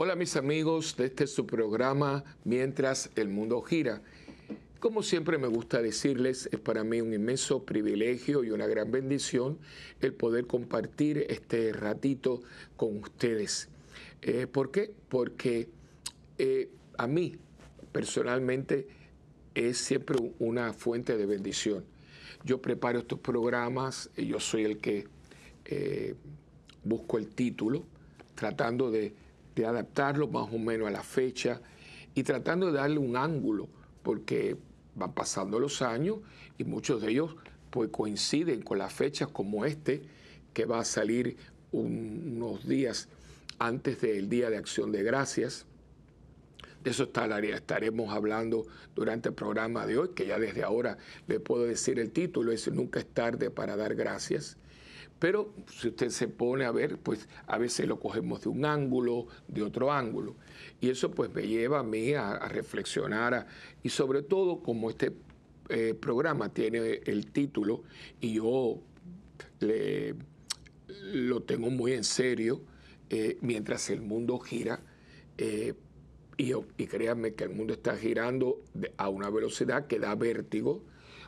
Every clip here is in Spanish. Hola mis amigos, este es su programa Mientras el Mundo Gira. Como siempre me gusta decirles, es para mí un inmenso privilegio y una gran bendición el poder compartir este ratito con ustedes. ¿Por qué? Porque a mí personalmente es siempre una fuente de bendición. Yo preparo estos programas, yo soy el que busco el título, tratando de adaptarlo más o menos a la fecha y tratando de darle un ángulo, porque van pasando los años y muchos de ellos pues coinciden con las fechas como este, que va a salir unos días antes del Día de Acción de Gracias. De eso estaremos hablando durante el programa de hoy, que ya desde ahora le puedo decir el título, es Nunca es Tarde para Dar Gracias. Pero si usted se pone a ver, pues a veces lo cogemos de un ángulo, de otro ángulo. Y eso pues me lleva a mí a reflexionar. Y sobre todo, como este programa tiene el título y yo lo tengo muy en serio, mientras el mundo gira, y créanme que el mundo está girando a una velocidad que da vértigo,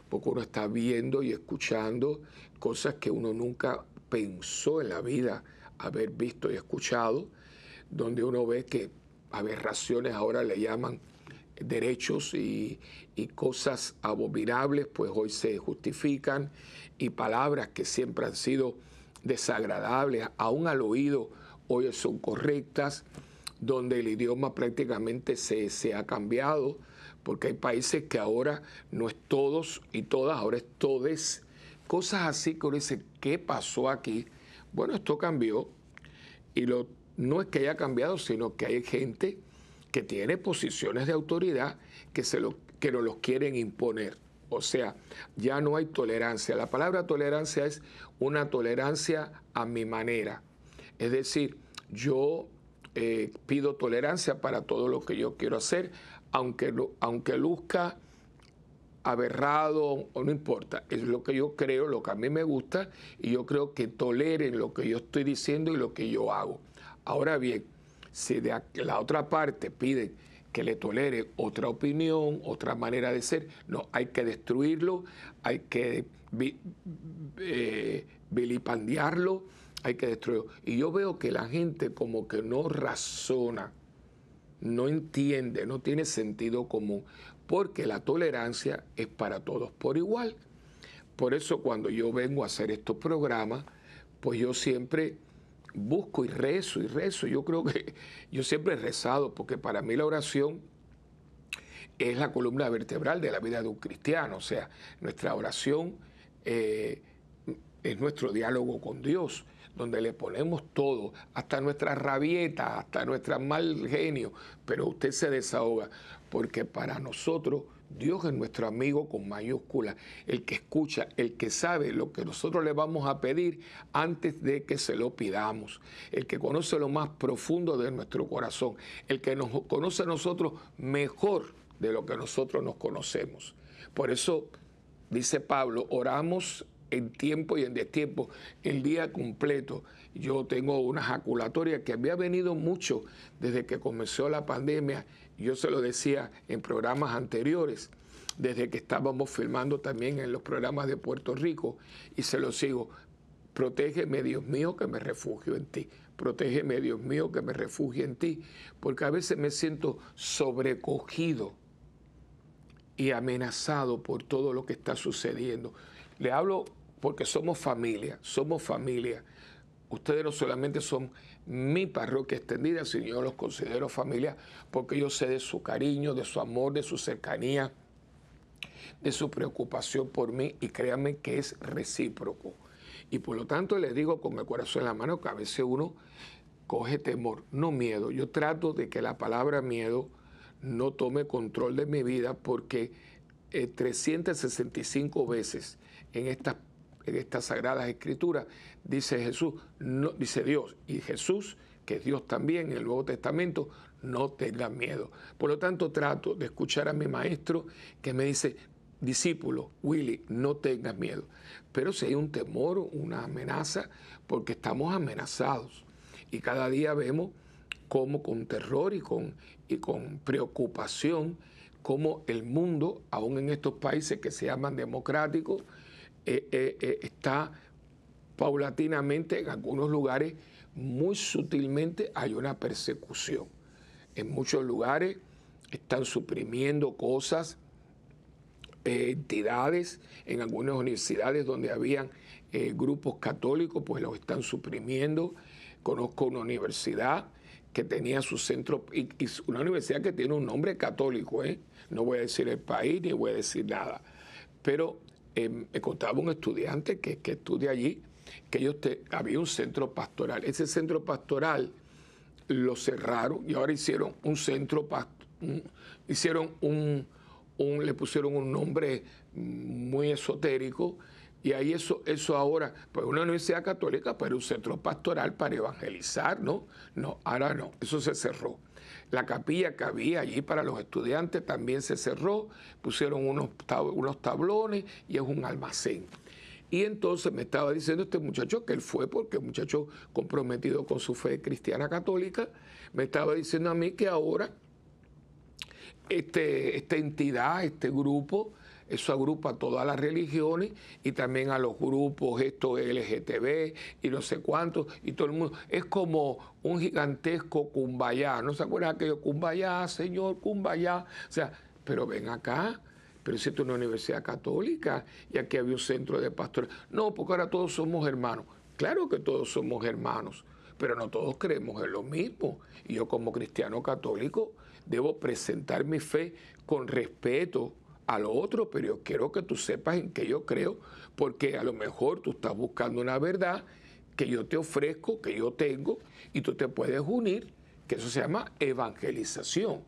porque uno está viendo y escuchando cosas que uno nunca pensó en la vida haber visto y escuchado, donde uno ve que aberraciones ahora le llaman derechos y cosas abominables, pues hoy se justifican, y palabras que siempre han sido desagradables, aún al oído, hoy son correctas, donde el idioma prácticamente se ha cambiado, porque hay países que ahora no es todos y todas, ahora es todes. Cosas así que uno dice, ¿qué pasó aquí? Bueno, esto cambió. Y no es que haya cambiado, sino que hay gente que tiene posiciones de autoridad que no los quieren imponer. O sea, ya no hay tolerancia. La palabra tolerancia es una tolerancia a mi manera. Es decir, yo pido tolerancia para todo lo que yo quiero hacer, aunque luzca aberrado o no importa, es lo que yo creo, lo que a mí me gusta, y yo creo que toleren lo que yo estoy diciendo y lo que yo hago. Ahora bien, si de la otra parte piden que le tolere otra opinión, otra manera de ser, no, hay que destruirlo, hay que vilipendiarlo, hay que destruirlo. Y yo veo que la gente como que no razona, no entiende, no tiene sentido común, porque la tolerancia es para todos por igual. Por eso cuando yo vengo a hacer estos programas, pues yo siempre busco y rezo. Yo creo que yo siempre he rezado, porque para mí la oración es la columna vertebral de la vida de un cristiano. O sea, nuestra oración es nuestro diálogo con Dios, donde le ponemos todo, hasta nuestras rabietas, hasta nuestro mal genio, pero usted se desahoga, porque para nosotros Dios es nuestro amigo con mayúscula, el que escucha, el que sabe lo que nosotros le vamos a pedir antes de que se lo pidamos, el que conoce lo más profundo de nuestro corazón, el que nos conoce a nosotros mejor de lo que nosotros nos conocemos. Por eso, dice Pablo, oramos en tiempo y en destiempo, el día completo. Yo tengo una jaculatoria que había venido mucho desde que comenzó la pandemia. Yo se lo decía en programas anteriores, desde que estábamos filmando también en los programas de Puerto Rico, y se lo sigo. Protégeme, Dios mío, que me refugio en ti. Protégeme, Dios mío, que me refugio en ti. Porque a veces me siento sobrecogido y amenazado por todo lo que está sucediendo. Le hablo porque somos familia, somos familia. Ustedes no solamente son mi parroquia extendida, sino yo los considero familia, porque yo sé de su cariño, de su amor, de su cercanía, de su preocupación por mí, y créanme que es recíproco. Y por lo tanto les digo con el corazón en la mano que a veces uno coge temor, no miedo. Yo trato de que la palabra miedo no tome control de mi vida, porque 365 veces en estas sagradas escrituras dice Jesús, no, dice Dios, y Jesús, que es Dios también en el Nuevo Testamento, no tengan miedo. Por lo tanto, trato de escuchar a mi maestro que me dice, discípulo, Willy, no tengas miedo. Pero si hay un temor, una amenaza, porque estamos amenazados. Y cada día vemos cómo con terror y con preocupación, cómo el mundo, aún en estos países que se llaman democráticos, está paulatinamente, en algunos lugares, muy sutilmente hay una persecución. En muchos lugares están suprimiendo cosas, entidades, en algunas universidades donde habían grupos católicos, pues los están suprimiendo. Conozco una universidad que tenía su centro, y una universidad que tiene un nombre católico, no voy a decir el país ni voy a decir nada, pero me contaba un estudiante que estudia allí, que había un centro pastoral. Ese centro pastoral lo cerraron y ahora hicieron un centro le pusieron un nombre muy esotérico, y ahí eso ahora, pues una universidad católica, pero un centro pastoral para evangelizar, ¿no? No, ahora no, eso se cerró. La capilla que había allí para los estudiantes también se cerró, pusieron unos tablones y es un almacén. Y entonces me estaba diciendo este muchacho, que él fue porque un muchacho comprometido con su fe cristiana católica, me estaba diciendo a mí que ahora esta entidad, este grupo, eso agrupa a todas las religiones y también a los grupos, esto LGTB y no sé cuántos, y todo el mundo. Es como un gigantesco cumbayá. ¿No se acuerdan de aquello? Cumbayá, señor, cumbayá. O sea, pero ven acá, pero si esto es una universidad católica y aquí había un centro de pastores. No, porque ahora todos somos hermanos. Claro que todos somos hermanos, pero no todos creemos en lo mismo. Y yo, como cristiano católico, debo presentar mi fe con respeto a lo otro, pero yo quiero que tú sepas en qué yo creo, porque a lo mejor tú estás buscando una verdad que yo te ofrezco, que yo tengo, y tú te puedes unir, que eso se llama evangelización.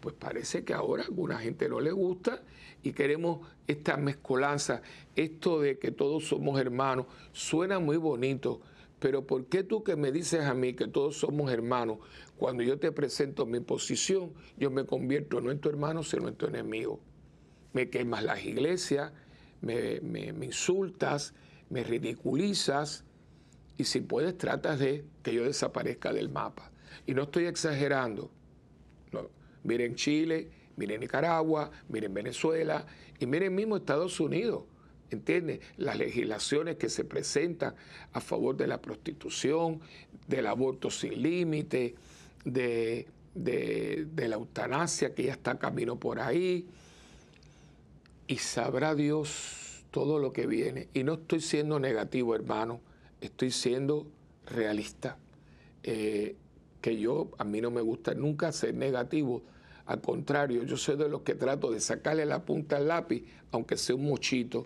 Pues parece que ahora a alguna gente no le gusta y queremos esta mezcolanza. Esto de que todos somos hermanos suena muy bonito, pero ¿por qué tú, que me dices a mí que todos somos hermanos, cuando yo te presento mi posición, yo me convierto no en tu hermano, sino en tu enemigo? Me quemas las iglesias, me insultas, me ridiculizas, y si puedes tratas de que yo desaparezca del mapa. Y no estoy exagerando. No. Miren Chile, miren Nicaragua, miren Venezuela y miren mismo Estados Unidos. ¿Entiendes? Las legislaciones que se presentan a favor de la prostitución, del aborto sin límite, de la eutanasia, que ya está camino por ahí. Y sabrá Dios todo lo que viene. Y no estoy siendo negativo, hermano. Estoy siendo realista. A mí no me gusta nunca ser negativo. Al contrario, yo soy de los que trato de sacarle la punta al lápiz, aunque sea un mochito.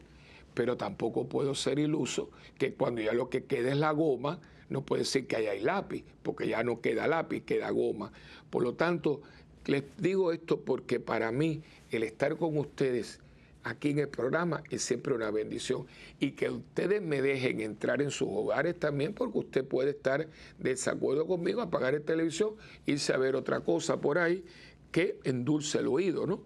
Pero tampoco puedo ser iluso, que cuando ya lo que queda es la goma, no puede decir que ahí hay lápiz, porque ya no queda lápiz, queda goma. Por lo tanto, les digo esto porque para mí el estar con ustedes aquí en el programa es siempre una bendición, y que ustedes me dejen entrar en sus hogares también, porque usted puede estar de desacuerdo conmigo, apagar la televisión, irse a ver otra cosa por ahí que endulce el oído, ¿no?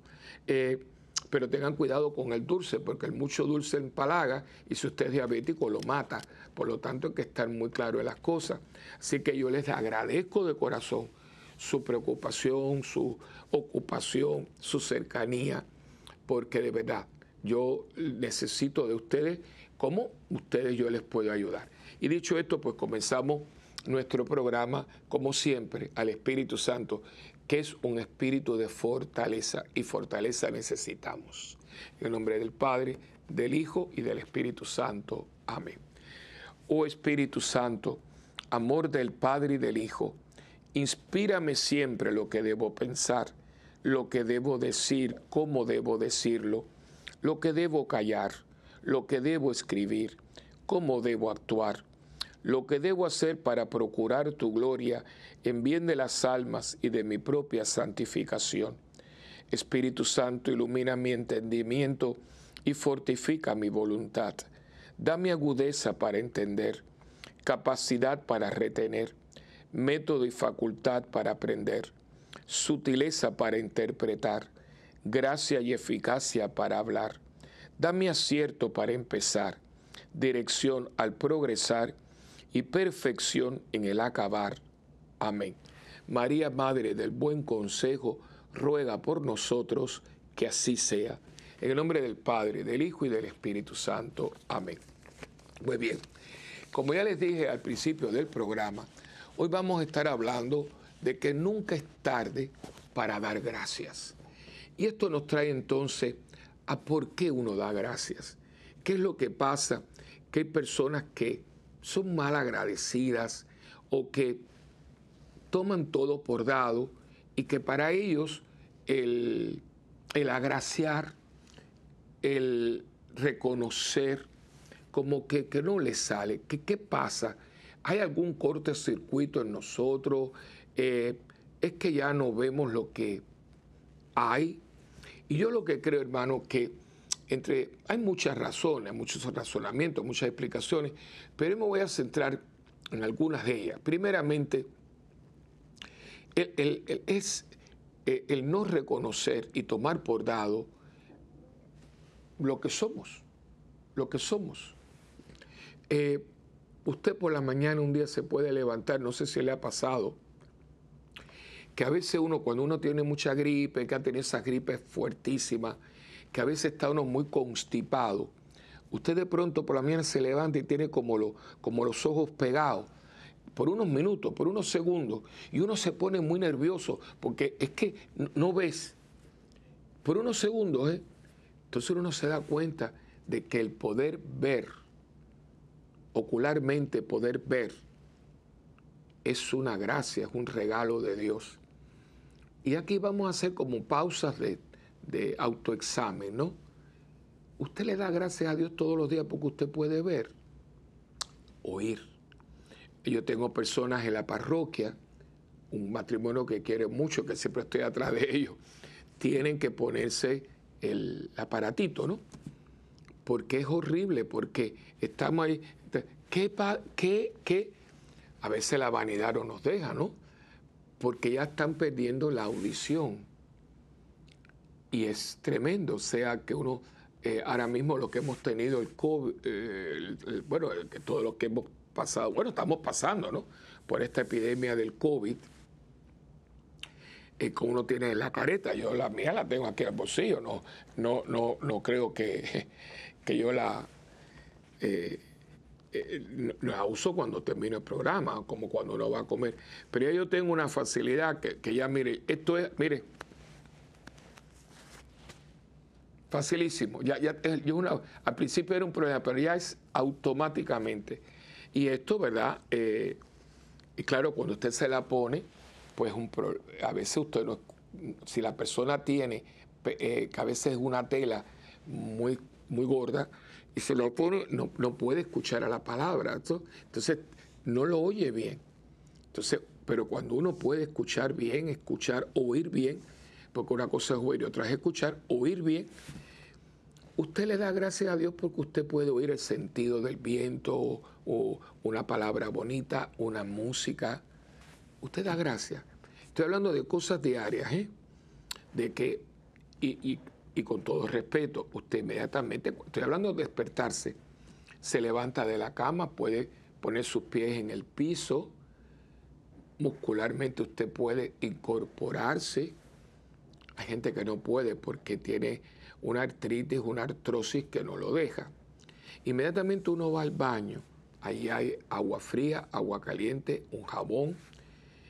Pero tengan cuidado con el dulce, porque el mucho dulce empalaga, y si usted es diabético lo mata. Por lo tanto, hay que estar muy claro de las cosas. Así que yo les agradezco de corazón su preocupación, su ocupación, su cercanía, porque de verdad yo necesito de ustedes, como ustedes yo les puedo ayudar. Y dicho esto, pues comenzamos nuestro programa, como siempre, al Espíritu Santo, que es un espíritu de fortaleza, y fortaleza necesitamos. En el nombre del Padre, del Hijo y del Espíritu Santo. Amén. Oh Espíritu Santo, amor del Padre y del Hijo, inspírame siempre lo que debo pensar, lo que debo decir, cómo debo decirlo, lo que debo callar, lo que debo escribir, cómo debo actuar, lo que debo hacer para procurar tu gloria en bien de las almas y de mi propia santificación. Espíritu Santo, ilumina mi entendimiento y fortifica mi voluntad. Dame agudeza para entender, capacidad para retener, método y facultad para aprender, sutileza para interpretar, gracia y eficacia para hablar. Dame acierto para empezar, dirección al progresar y perfección en el acabar. Amén. María, Madre del Buen Consejo, ruega por nosotros que así sea. En el nombre del Padre, del Hijo y del Espíritu Santo. Amén. Muy bien, como ya les dije al principio del programa, hoy vamos a estar hablando de que nunca es tarde para dar gracias. Y esto nos trae entonces a por qué uno da gracias. ¿Qué es lo que pasa? Que hay personas que son mal agradecidas o que toman todo por dado y que para ellos el agraciar, el reconocer, como que no les sale. ¿Qué pasa? ¿Hay algún cortocircuito en nosotros? Es que ya no vemos lo que hay. Y yo lo que creo, hermano, que hay muchas razones, muchos razonamientos, muchas explicaciones, pero me voy a centrar en algunas de ellas. Primeramente, el no reconocer y tomar por dado lo que somos, usted por la mañana un día se puede levantar, no sé si le ha pasado, que a veces uno, cuando uno tiene mucha gripe, que ha tenido esas gripes fuertísimas, que a veces está uno muy constipado, usted de pronto por la mañana se levanta y tiene como los ojos pegados, por unos minutos, por unos segundos, y uno se pone muy nervioso, porque es que no ves, por unos segundos, entonces uno se da cuenta de que el poder ver, ocularmente poder ver, es una gracia, es un regalo de Dios. Y aquí vamos a hacer como pausas de autoexamen, ¿no? Usted le da gracias a Dios todos los días porque usted puede ver, oír. Yo tengo personas en la parroquia, un matrimonio que quiere mucho, que siempre estoy atrás de ellos, tienen que ponerse el aparatito, ¿no? Porque es horrible, porque estamos ahí. ¿Qué? A veces la vanidad no nos deja, ¿no? Porque ya están perdiendo la audición. Y es tremendo, o sea, que uno, ahora mismo lo que hemos tenido, el COVID, todo lo que hemos pasado, estamos pasando, ¿no? Por esta epidemia del COVID, que uno tiene la careta, yo la mía la tengo aquí al bolsillo, no creo que yo la uso cuando termino el programa, como cuando uno va a comer, pero ya yo tengo una facilidad que ya, mire, esto es, mire, facilísimo, al principio era un problema, pero ya es automáticamente. Y esto, ¿verdad? Y claro, cuando usted se la pone, pues a veces usted no... Si la persona tiene, que a veces es una tela muy, muy gorda, y se lo pone, no puede escuchar a la palabra. Entonces, no lo oye bien. Entonces, pero cuando uno puede escuchar bien, oír bien, porque una cosa es oír y otra es escuchar, oír bien. Usted le da gracias a Dios porque usted puede oír el sentido del viento o una palabra bonita, una música. Usted da gracias. Estoy hablando de cosas diarias, de que, y con todo respeto, usted inmediatamente, estoy hablando de despertarse, se levanta de la cama, puede poner sus pies en el piso, muscularmente usted puede incorporarse. Hay gente que no puede porque tiene una artritis, una artrosis que no lo deja. Inmediatamente uno va al baño, ahí hay agua fría, agua caliente, un jabón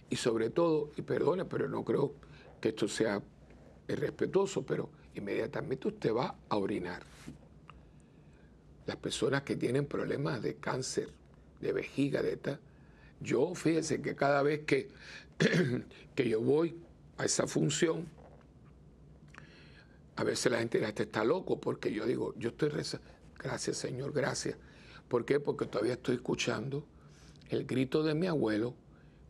y sobre todo, y perdone, pero no creo que esto sea irrespetuoso, pero inmediatamente usted va a orinar. Las personas que tienen problemas de cáncer, de vejiga, de tal, yo fíjese que cada vez que yo voy a esa función, a veces la gente está loco porque yo digo, yo estoy rezando, gracias Señor, gracias. ¿Por qué? Porque todavía estoy escuchando el grito de mi abuelo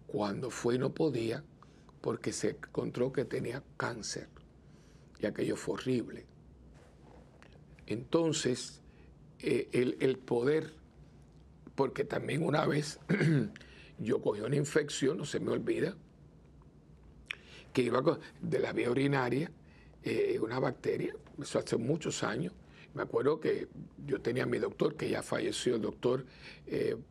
cuando fue y no podía porque se encontró que tenía cáncer y aquello fue horrible. Entonces, el poder, porque también una vez yo cogí una infección, no se me olvida, que iba de la vía urinaria, una bacteria, eso hace muchos años. Me acuerdo que yo tenía a mi doctor, que ya falleció, el doctor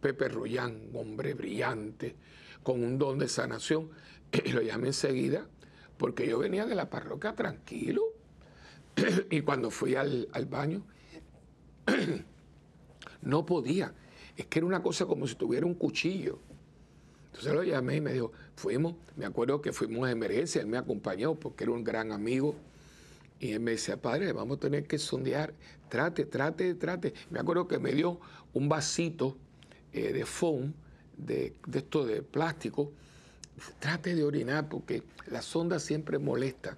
Pepe Rullán, un hombre brillante, con un don de sanación, Y lo llamé enseguida, porque yo venía de la parroquia tranquilo. Y cuando fui al baño, no podía. Es que era una cosa como si tuviera un cuchillo. Entonces lo llamé y me dijo, fuimos. Me acuerdo que fuimos a emergencia, él me acompañó porque era un gran amigo. Y él me decía, padre, vamos a tener que sondear. Trate. Me acuerdo que me dio un vasito de foam, de esto de plástico. Trate de orinar porque la sonda siempre molesta.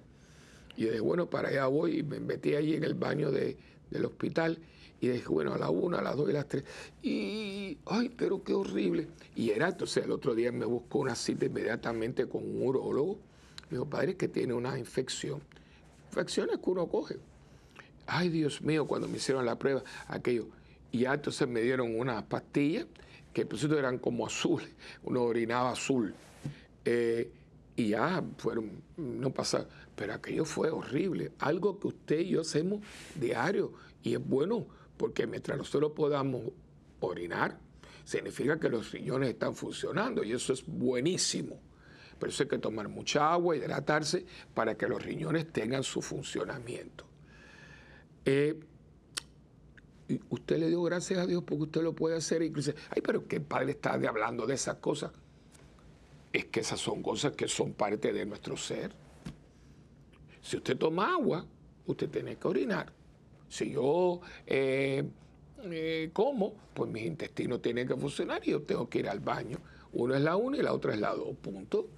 Y yo dije, bueno, para allá voy. Y me metí allí en el baño del hospital. Y dije, bueno, a la 1, a las 2 y a las 3. Y, ay, pero qué horrible. Y era, entonces, el otro día me buscó una cita inmediatamente con un urólogo. Me dijo, padre, es que tiene una infección. Infecciones que uno coge. Ay, Dios mío, cuando me hicieron la prueba, aquello. Y ya entonces me dieron unas pastillas que por cierto eran como azules. Uno orinaba azul. Y ya fueron, no pasaron. Pero aquello fue horrible. Algo que usted y yo hacemos diario. Y es bueno, porque mientras nosotros podamos orinar, significa que los riñones están funcionando. Y eso es buenísimo. Por eso hay que tomar mucha agua, hidratarse, para que los riñones tengan su funcionamiento. Usted le dio gracias a Dios porque usted lo puede hacer. Incluso, ay, pero ¿qué padre está hablando de esas cosas? Es que esas son cosas que son parte de nuestro ser. Si usted toma agua, usted tiene que orinar. Si yo como, pues mis intestinos tienen que funcionar y yo tengo que ir al baño. Uno es la 1 y la otra es la 2, punto.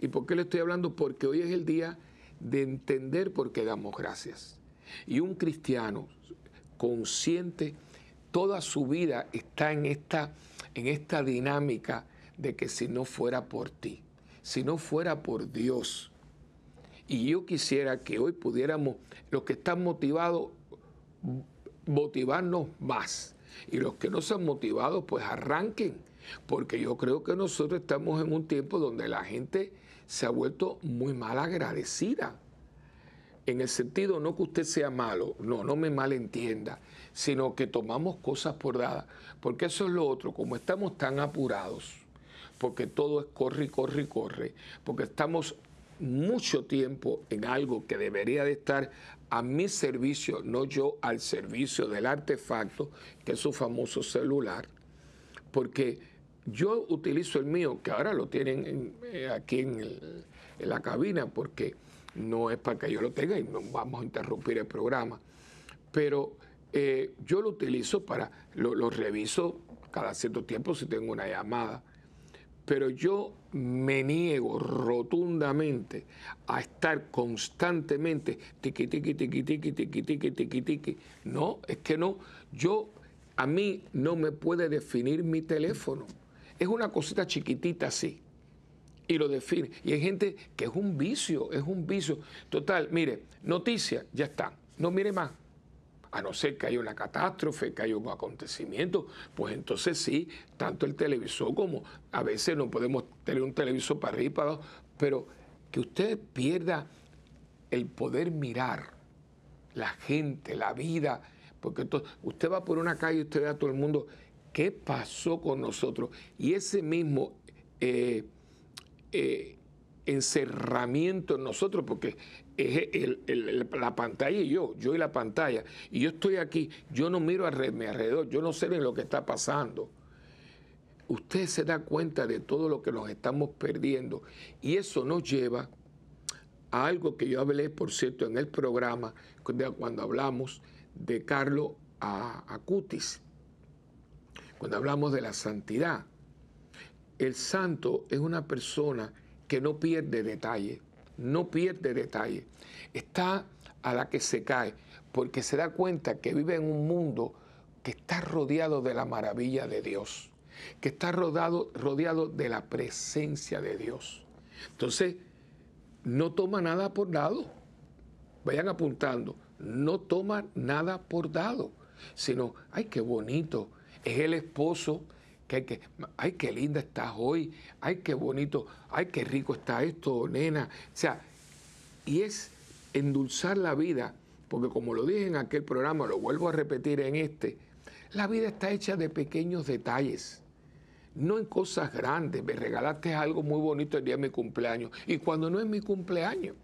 ¿Y por qué le estoy hablando? Porque hoy es el día de entender por qué damos gracias. Y un cristiano consciente, toda su vida está en esta dinámica de que si no fuera por ti, si no fuera por Dios. Y yo quisiera que hoy pudiéramos, los que están motivados, motivarnos más. Y los que no se han motivado, pues arranquen. Porque yo creo que nosotros estamos en un tiempo donde la gente se ha vuelto muy mal agradecida. En el sentido, no que usted sea malo, no me malentienda, sino que tomamos cosas por dadas. Porque eso es lo otro, como estamos tan apurados, porque todo es corre, porque estamos mucho tiempo en algo que debería de estar a mi servicio, no yo al servicio del artefacto, que es su famoso celular. Porque yo utilizo el mío, que ahora lo tienen aquí en la cabina, porque no es para que yo lo tenga y no vamos a interrumpir el programa. Pero yo lo utilizo para, lo reviso cada cierto tiempo si tengo una llamada. Pero yo me niego rotundamente a estar constantemente tiqui, tiqui. No, es que no. A mí no me puede definir mi teléfono. Es una cosita chiquitita así. Y lo define. Y hay gente que es un vicio, Total, mire, noticias, ya están. No mire más. A no ser que haya una catástrofe, que haya un acontecimiento, pues entonces sí, tanto el televisor como a veces no podemos tener un televisor para arriba y para abajo, pero que usted pierda el poder mirar la gente, la vida. Porque entonces usted va por una calle y usted ve a todo el mundo, ¿qué pasó con nosotros? Y ese mismo encerramiento en nosotros, porque es la pantalla y yo y la pantalla, y yo estoy aquí, yo no miro a mi alrededor, yo no sé bien lo que está pasando. Usted se da cuenta de todo lo que nos estamos perdiendo, y eso nos lleva a algo que yo hablé, por cierto, en el programa, cuando hablamos de Carlos Acutis, cuando hablamos de la santidad. El santo es una persona que no pierde detalle, está a la que se cae, porque se da cuenta que vive en un mundo que está rodeado de la maravilla de Dios, que está rodeado de la presencia de Dios. Entonces, no toma nada por dado. Vayan apuntando. No toma nada por dado, sino, ay, qué bonito, es el esposo, ay, qué linda estás hoy, ay, qué bonito, ay, qué rico está esto, nena. O sea, y es endulzar la vida, porque como lo dije en aquel programa, lo vuelvo a repetir en este, la vida está hecha de pequeños detalles no en cosas grandes. Me regalaste algo muy bonito el día de mi cumpleaños. Y cuando no es mi cumpleaños,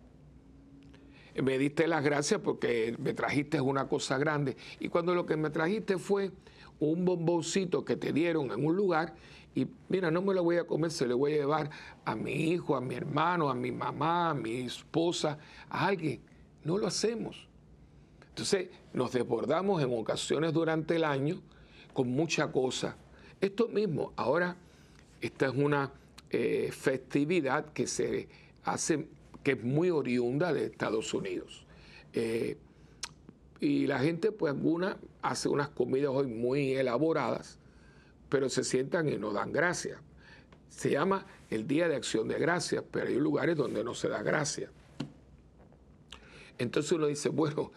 me diste las gracias porque me trajiste una cosa grande. Y cuando lo que me trajiste fue un bomboncito que te dieron en un lugar, y mira, no me lo voy a comer, se lo voy a llevar a mi hijo, a mi hermano, a mi mamá, a mi esposa, a alguien. No lo hacemos. Entonces, nos desbordamos en ocasiones durante el año con mucha cosa. Esto mismo, ahora, esta es una festividad que se hace, que es muy oriunda de Estados Unidos. Y la gente, pues, alguna hace unas comidas hoy muy elaboradas, pero se sientan y no dan gracias. Se llama el Día de Acción de Gracias, pero hay lugares donde no se da gracias. Entonces uno dice, bueno,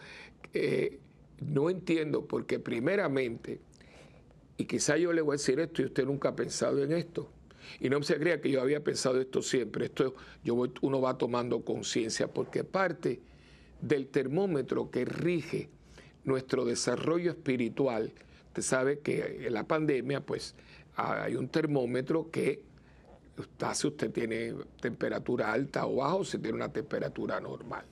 no entiendo, porque primeramente, y quizá yo le voy a decir esto y usted nunca ha pensado en esto, y no se crea que yo había pensado esto siempre, uno va tomando conciencia, porque parte del termómetro que rige nuestro desarrollo espiritual, usted sabe que en la pandemia pues hay un termómetro que está si usted tiene temperatura alta o baja, o si tiene una temperatura normal.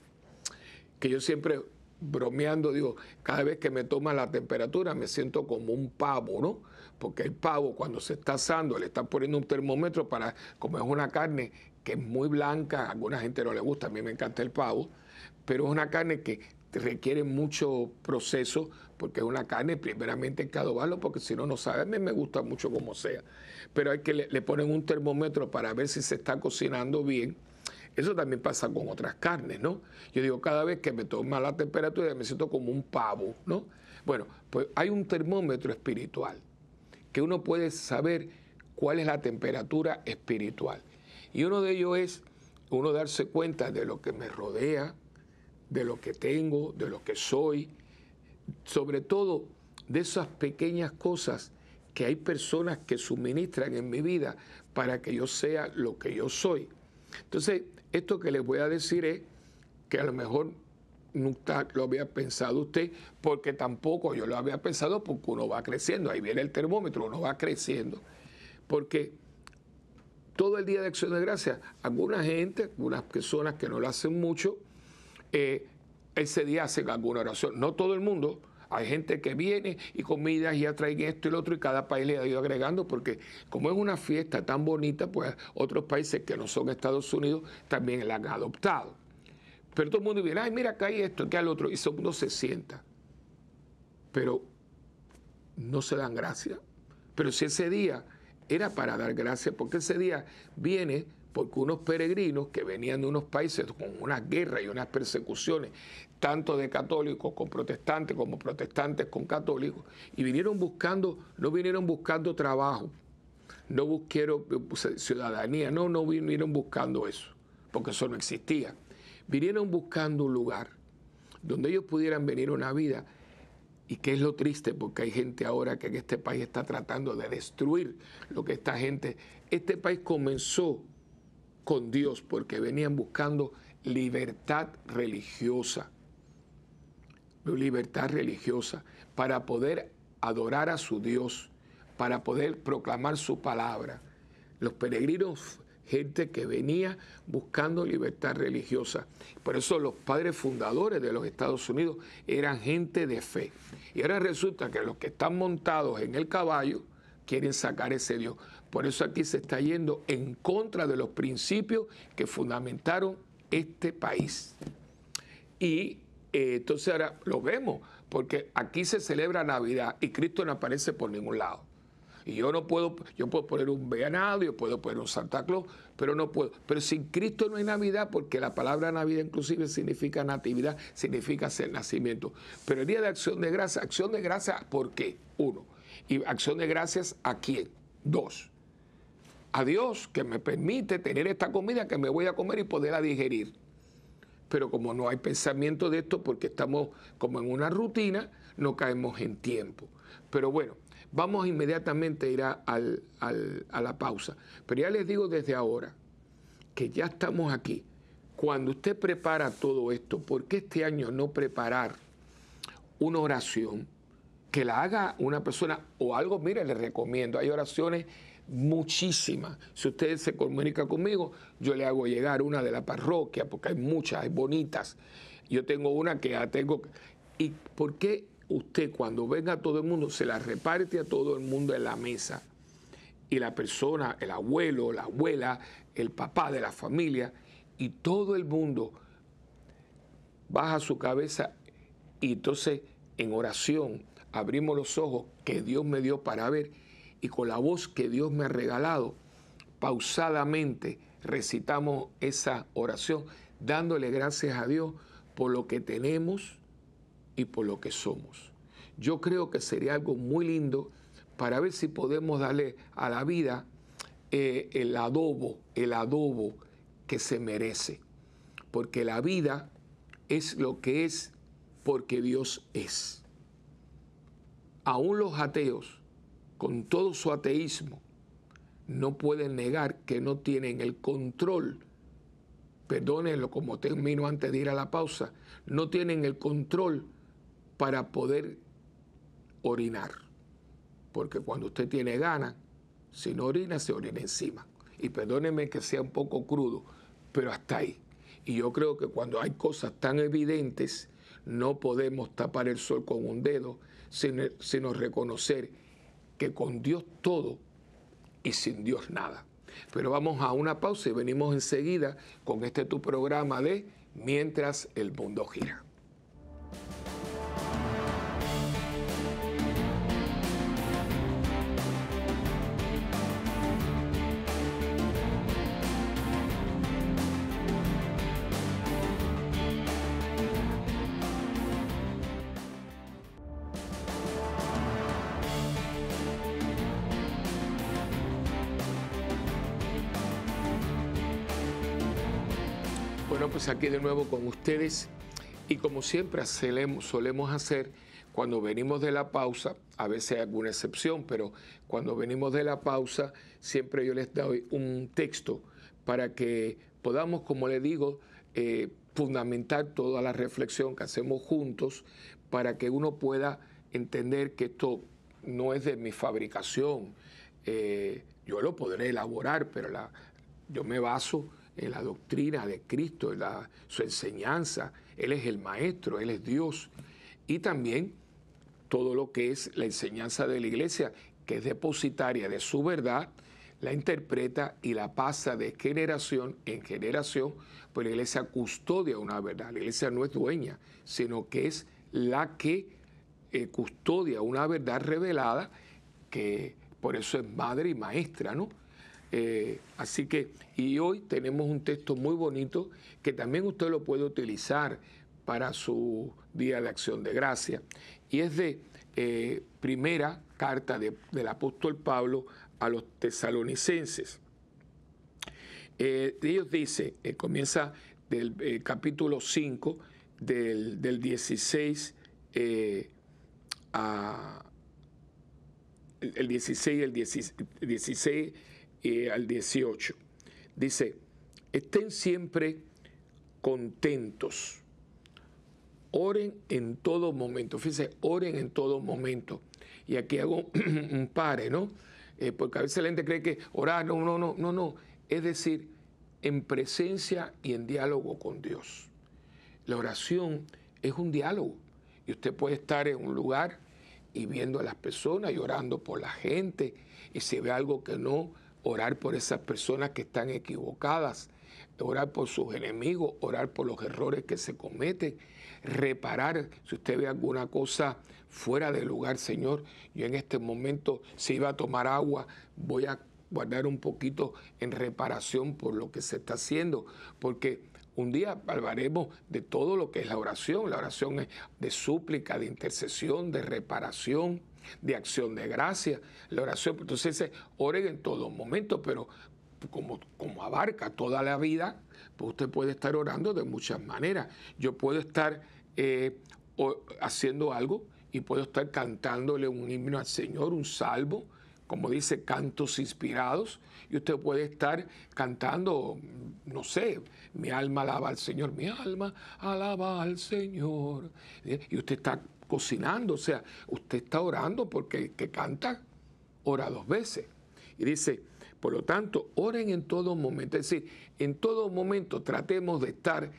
Que yo siempre bromeando digo, cada vez que me toman la temperatura me siento como un pavo, ¿no? Porque el pavo cuando se está asando le están poniendo un termómetro para, como es una carne que es muy blanca, a alguna gente no le gusta, a mí me encanta el pavo, pero es una carne que requiere mucho proceso, porque es una carne primeramente hay que adobarlo, porque si no, no sabe. A mí me gusta mucho como sea, pero hay que le ponen un termómetro para ver si se está cocinando bien. Eso también pasa con otras carnes, ¿no? Yo digo, cada vez que me toma la temperatura me siento como un pavo, ¿no? Bueno, pues hay un termómetro espiritual que uno puede saber cuál es la temperatura espiritual. Y uno de ellos es uno darse cuenta de lo que me rodea, de lo que tengo, de lo que soy, sobre todo de esas pequeñas cosas que hay personas que suministran en mi vida para que yo sea lo que yo soy. Entonces, esto que les voy a decir es que a lo mejor nunca lo había pensado usted, porque tampoco yo lo había pensado, porque uno va creciendo, ahí viene el termómetro, uno va creciendo. Porque todo el Día de Acción de Gracias, alguna gente, algunas personas que no lo hacen mucho, ese día hacen alguna oración. No todo el mundo, hay gente que viene y comidas y ya traen esto y lo otro, y cada país le ha ido agregando, porque como es una fiesta tan bonita, pues otros países que no son Estados Unidos también la han adoptado. Pero todo el mundo viene, ay, mira, acá hay esto, acá hay lo otro, y todo el mundo se sienta. Pero no se dan gracias. Pero si ese día era para dar gracias, porque ese día viene porque unos peregrinos que venían de unos países con unas guerras y unas persecuciones, tanto de católicos con protestantes, como protestantes con católicos, y vinieron buscando, no vinieron buscando trabajo, no buscaron ciudadanía, no vinieron buscando eso, porque eso no existía. Vinieron buscando un lugar donde ellos pudieran venir una vida. Y que es lo triste, porque hay gente ahora que en este país está tratando de destruir lo que esta gente... Este país comenzó con Dios, porque venían buscando libertad religiosa. Libertad religiosa para poder adorar a su Dios, para poder proclamar su palabra. Los peregrinos, gente que venía buscando libertad religiosa. Por eso los padres fundadores de los Estados Unidos eran gente de fe. Y ahora resulta que los que están montados en el caballo quieren sacar ese Dios. Por eso aquí se está yendo en contra de los principios que fundamentaron este país. Y entonces ahora lo vemos, porque aquí se celebra Navidad y Cristo no aparece por ningún lado. Y yo no puedo, yo puedo poner un venado, yo puedo poner un Santa Claus, pero no puedo. Pero sin Cristo no hay Navidad, porque la palabra Navidad inclusive significa natividad, significa ser nacimiento. Pero el Día de Acción de Gracias, ¿por qué? Uno. ¿Y Acción de Gracias a quién? Dos. A Dios, que me permite tener esta comida que me voy a comer y poderla digerir. Pero como no hay pensamiento de esto, porque estamos como en una rutina, no caemos en tiempo. Pero bueno, vamos inmediatamente a ir a la pausa. Pero ya les digo desde ahora que ya estamos aquí. Cuando usted prepara todo esto, ¿por qué este año no preparar una oración que la haga una persona o algo, mire, le recomiendo. Hay oraciones muchísimas. Si usted se comunica conmigo, yo le hago llegar una de la parroquia, porque hay muchas, hay bonitas. Yo tengo una que ya tengo. ¿Y por qué usted, cuando venga a todo el mundo, se la reparte a todo el mundo en la mesa? Y la persona, el abuelo, la abuela, el papá de la familia, y todo el mundo baja su cabeza y entonces en oración abrimos los ojos que Dios me dio para ver y con la voz que Dios me ha regalado, pausadamente recitamos esa oración dándole gracias a Dios por lo que tenemos y por lo que somos. Yo creo que sería algo muy lindo para ver si podemos darle a la vida el adobo que se merece, porque la vida es lo que es porque Dios es. Aún los ateos, con todo su ateísmo, no pueden negar que no tienen el control, perdónenlo como termino antes de ir a la pausa, no tienen el control para poder orinar, porque cuando usted tiene ganas, si no orina, se orina encima. Y perdónenme que sea un poco crudo, pero hasta ahí. Y yo creo que cuando hay cosas tan evidentes, no podemos tapar el sol con un dedo, sino reconocer que con Dios todo y sin Dios nada. Pero vamos a una pausa y venimos enseguida con este tu programa de Mientras el Mundo Gira. Aquí de nuevo con ustedes y como siempre solemos hacer cuando venimos de la pausa, a veces hay alguna excepción, pero cuando venimos de la pausa siempre yo les doy un texto para que podamos, como les digo, fundamentar toda la reflexión que hacemos juntos para que uno pueda entender que esto no es de mi fabricación. Yo lo podré elaborar, pero yo me baso en la doctrina de Cristo, en su enseñanza. Él es el Maestro, Él es Dios. Y también todo lo que es la enseñanza de la Iglesia, que es depositaria de su verdad, la interpreta y la pasa de generación en generación, pues la Iglesia custodia una verdad. La Iglesia no es dueña, sino que es la que custodia una verdad revelada, que por eso es madre y maestra, ¿no? Así que, y hoy tenemos un texto muy bonito que también usted lo puede utilizar para su Día de Acción de Gracias. Y es de primera carta del apóstol Pablo a los tesalonicenses. Ellos dicen, comienza del capítulo 5, del 16 el 16 al 16 al 18. Dice, estén siempre contentos, oren en todo momento. Fíjense, oren en todo momento. Y aquí hago un pare, ¿no? Porque a veces la gente cree que orar, no. Es decir, en presencia y en diálogo con Dios. La oración es un diálogo. Y usted puede estar en un lugar y viendo a las personas y orando por la gente. Y si ve algo que no, orar por esas personas que están equivocadas, orar por sus enemigos, orar por los errores que se cometen, reparar. Si usted ve alguna cosa fuera de lugar, Señor, yo en este momento, si iba a tomar agua, voy a guardar un poquito en reparación por lo que se está haciendo, porque un día hablaremos de todo lo que es la oración. La oración es de súplica, de intercesión, de reparación, de acción de gracia, la oración. Entonces, oren en todo momento, pero como abarca toda la vida, pues usted puede estar orando de muchas maneras. Yo puedo estar haciendo algo y puedo estar cantándole un himno al Señor, un salmo, como dice, cantos inspirados, y usted puede estar cantando, no sé, mi alma alaba al Señor, mi alma alaba al Señor, y usted está cocinando, o sea, usted está orando porque el que canta ora dos veces. Y dice, por lo tanto, oren en todo momento. Es decir, en todo momento tratemos de estar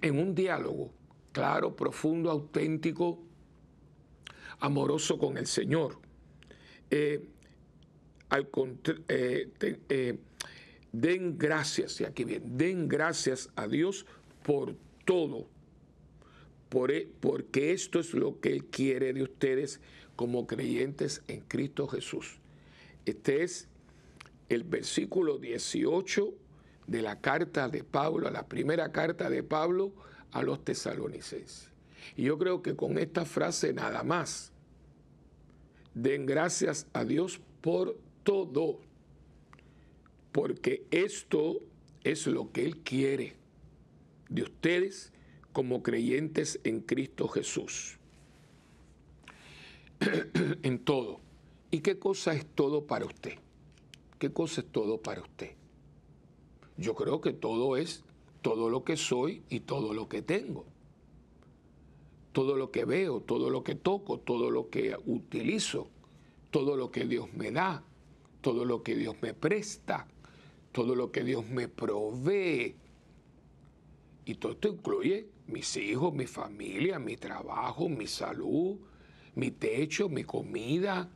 en un diálogo claro, profundo, auténtico, amoroso con el Señor. Den gracias, y aquí bien, den gracias a Dios por todo, porque esto es lo que Él quiere de ustedes como creyentes en Cristo Jesús. Este es el versículo 18 de la carta de Pablo, a la primera carta de Pablo a los tesalonicenses. Y yo creo que con esta frase nada más, den gracias a Dios por todo, porque esto es lo que Él quiere de ustedes como creyentes en Cristo Jesús. En todo. ¿Y qué cosa es todo para usted? ¿Qué cosa es todo para usted? Yo creo que todo es todo lo que soy y todo lo que tengo. Todo lo que veo, todo lo que toco, todo lo que utilizo, todo lo que Dios me da, todo lo que Dios me presta, todo lo que Dios me provee. Y todo esto incluye mis hijos, mi familia, mi trabajo, mi salud, mi techo, mi comida,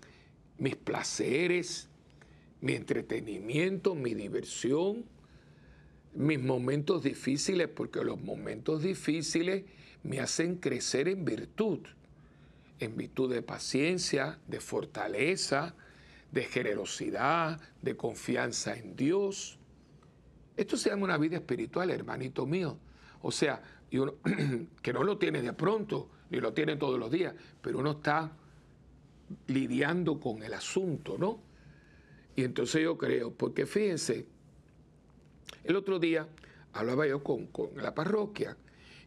mis placeres, mi entretenimiento, mi diversión, mis momentos difíciles, porque los momentos difíciles me hacen crecer en virtud de paciencia, de fortaleza, de generosidad, de confianza en Dios. Esto se llama una vida espiritual, hermanito mío. O sea, y uno, que no lo tiene de pronto, ni lo tiene todos los días, pero uno está lidiando con el asunto, ¿no? Y entonces yo creo, porque fíjense, el otro día hablaba yo con la parroquia,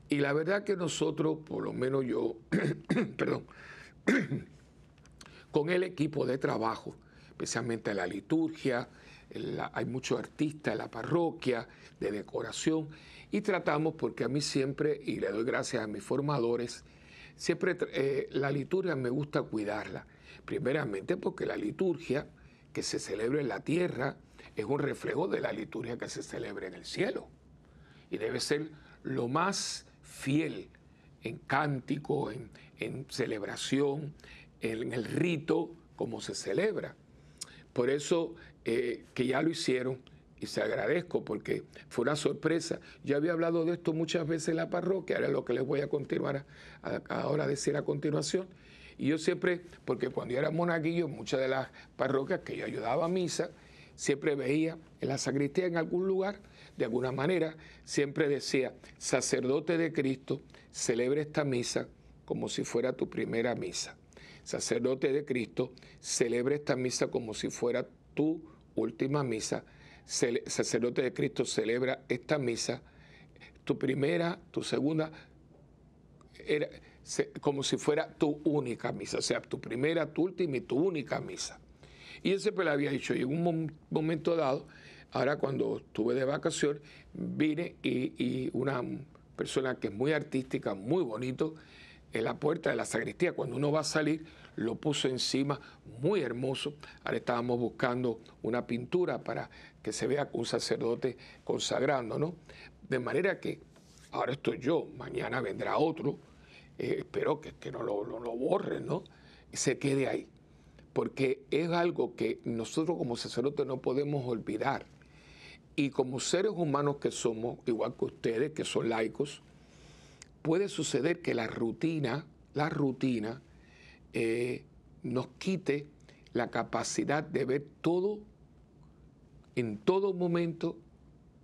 y la verdad que nosotros, por lo menos yo, perdón, con el equipo de trabajo, especialmente la liturgia, hay muchos artistas en la parroquia, de decoración, y tratamos, porque a mí siempre, y le doy gracias a mis formadores, siempre la liturgia me gusta cuidarla. Primeramente porque la liturgia que se celebra en la tierra es un reflejo de la liturgia que se celebra en el cielo. Y debe ser lo más fiel en cántico, en celebración, en el rito, como se celebra. Por eso que ya lo hicieron, y se agradezco porque fue una sorpresa. Yo había hablado de esto muchas veces en la parroquia, era lo que les voy a continuar ahora a decir a continuación. Y yo siempre, porque cuando yo era monaguillo, en muchas de las parroquias que yo ayudaba a misa, siempre veía en la sacristía, en algún lugar, de alguna manera, siempre decía, sacerdote de Cristo, celebra esta misa como si fuera tu primera misa. Sacerdote de Cristo, celebra esta misa como si fuera tu última misa. Sacerdote de Cristo, celebra esta misa, tu primera, tu segunda, como si fuera tu única misa. O sea, tu primera, tu última y tu única misa. Y él siempre lo había dicho. Y en un momento dado, ahora cuando estuve de vacaciones, vine y una persona que es muy artística, muy bonito, en la puerta de la sacristía, cuando uno va a salir, lo puso encima, muy hermoso. Ahora estábamos buscando una pintura para que se vea un sacerdote consagrando, ¿no? De manera que ahora estoy yo, mañana vendrá otro, espero que no lo borren, ¿no? Y se quede ahí, porque es algo que nosotros como sacerdotes no podemos olvidar. Y como seres humanos que somos, igual que ustedes, que son laicos, puede suceder que la rutina nos quite la capacidad de ver todo, en todo momento,